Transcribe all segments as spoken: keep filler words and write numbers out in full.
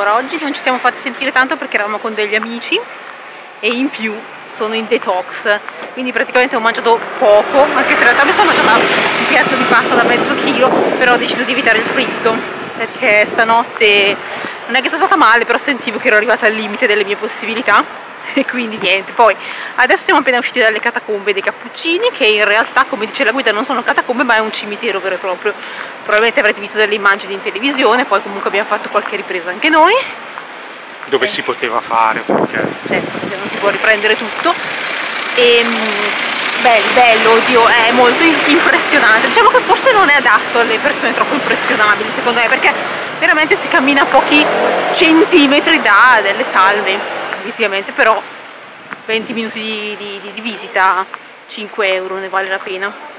Allora, oggi non ci siamo fatti sentire tanto perché eravamo con degli amici e in più sono in detox, quindi praticamente ho mangiato poco, anche se in realtà mi sono mangiata un piatto di pasta da mezzo chilo, però ho deciso di evitare il fritto perché stanotte non è che sono stata male, però sentivo che ero arrivata al limite delle mie possibilità e quindi niente. Poi adesso siamo appena usciti dalle catacombe dei Cappuccini, che in realtà, come dice la guida, non sono catacombe ma è un cimitero vero e proprio. Probabilmente avrete visto delle immagini in televisione, poi comunque abbiamo fatto qualche ripresa anche noi dove eh. si poteva fare, perché certo non si può riprendere tutto. E bello, bello, oddio, è molto impressionante. Diciamo che forse non è adatto alle persone troppo impressionabili, secondo me, perché veramente si cammina a pochi centimetri da delle salme, obiettivamente, però venti minuti di, di, di visita, cinque euro ne vale la pena.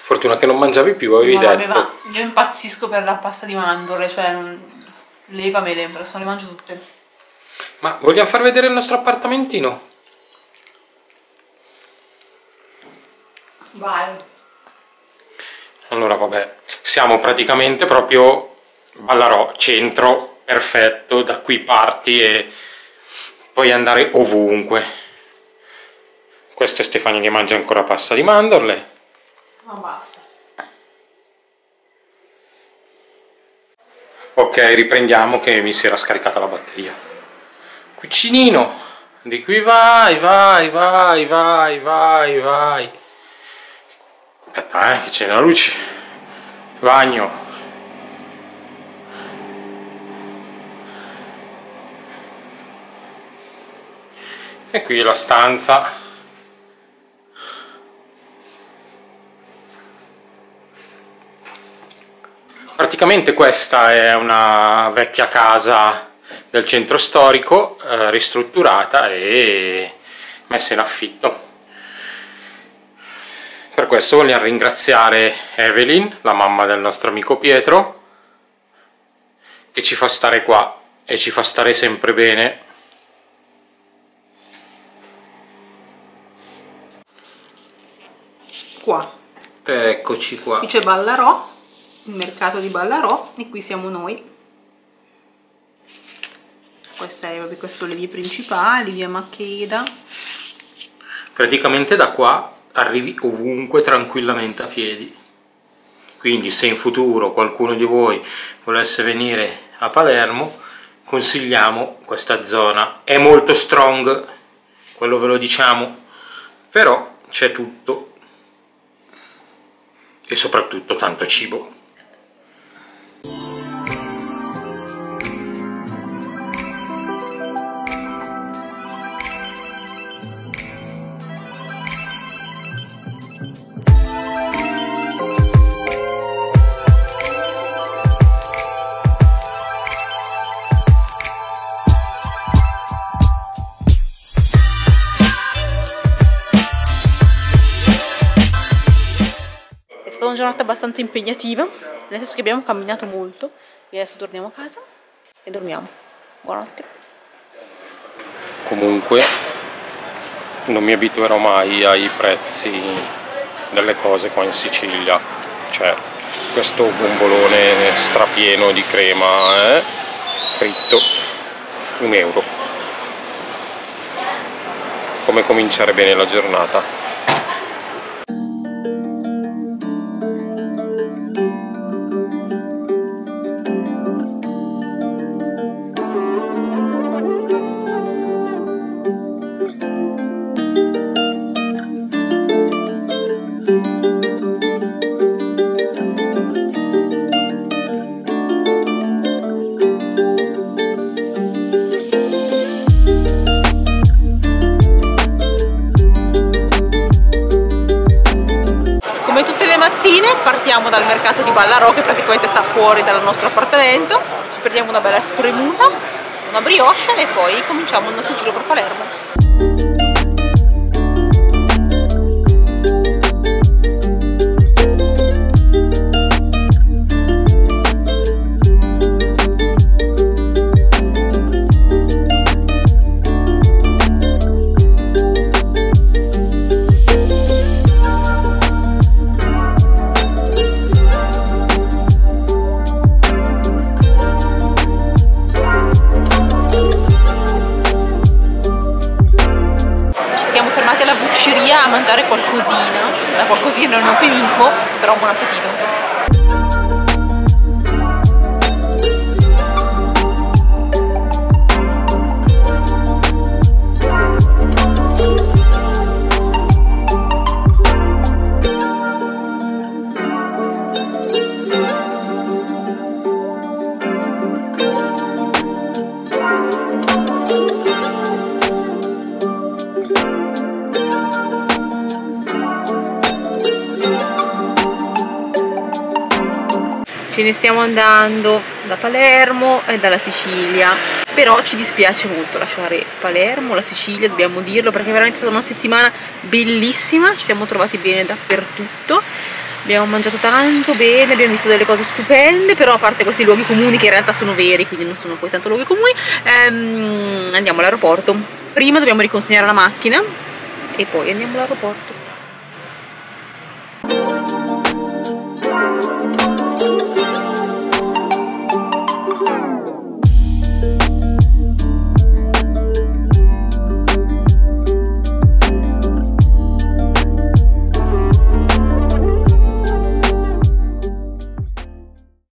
Fortuna che non mangiavi più, avevi no, detto. Vabbè, io impazzisco per la pasta di mandorle, cioè levamele, però se non le mangio tutte. Ma vogliamo far vedere il nostro appartamentino? Vai. Allora, vabbè, siamo praticamente proprio Ballarò, centro perfetto, da qui parti e puoi andare ovunque. Questa è Stefania che mangia ancora pasta di mandorle. Ma basta. Ok, riprendiamo che mi si era scaricata la batteria. Cucinino, di qui vai, vai, vai, vai, vai, vai. Aspetta, eh, che c'è la luce. Bagno. E qui la stanza. Praticamente questa è una vecchia casa del centro storico, eh, ristrutturata e messa in affitto. Per questo vogliamo ringraziare Evelyn, la mamma del nostro amico Pietro, che ci fa stare qua e ci fa stare sempre bene. Qua. Eccoci qua. Qui c'è Ballarò, il mercato di Ballarò, e qui siamo noi. Queste, è, vabbè, queste sono le vie principali, via Maccheda. Praticamente da qua arrivi ovunque tranquillamente a piedi, quindi se in futuro qualcuno di voi volesse venire a Palermo consigliamo questa zona. È molto strong, quello ve lo diciamo, però c'è tutto e soprattutto tanto cibo. Giornata abbastanza impegnativa, nel senso che abbiamo camminato molto e adesso torniamo a casa e dormiamo. Buonanotte. Comunque non mi abituerò mai ai prezzi delle cose qua in Sicilia, cioè questo bombolone strapieno di crema eh? fritto un euro. Come cominciare bene la giornata. Partiamo dal mercato di Ballarò, che praticamente sta fuori dal nostro appartamento, ci prendiamo una bella spremuta, una brioche e poi cominciamo il nostro giro per Palermo. però buon appetito. Ce ne stiamo andando da Palermo e dalla Sicilia, però ci dispiace molto lasciare Palermo, la Sicilia, dobbiamo dirlo, perché è veramente stata una settimana bellissima, ci siamo trovati bene dappertutto, abbiamo mangiato tanto bene, abbiamo visto delle cose stupende, però a parte questi luoghi comuni che in realtà sono veri, quindi non sono poi tanto luoghi comuni, ehm, andiamo all'aeroporto. Prima dobbiamo riconsegnare la macchina e poi andiamo all'aeroporto.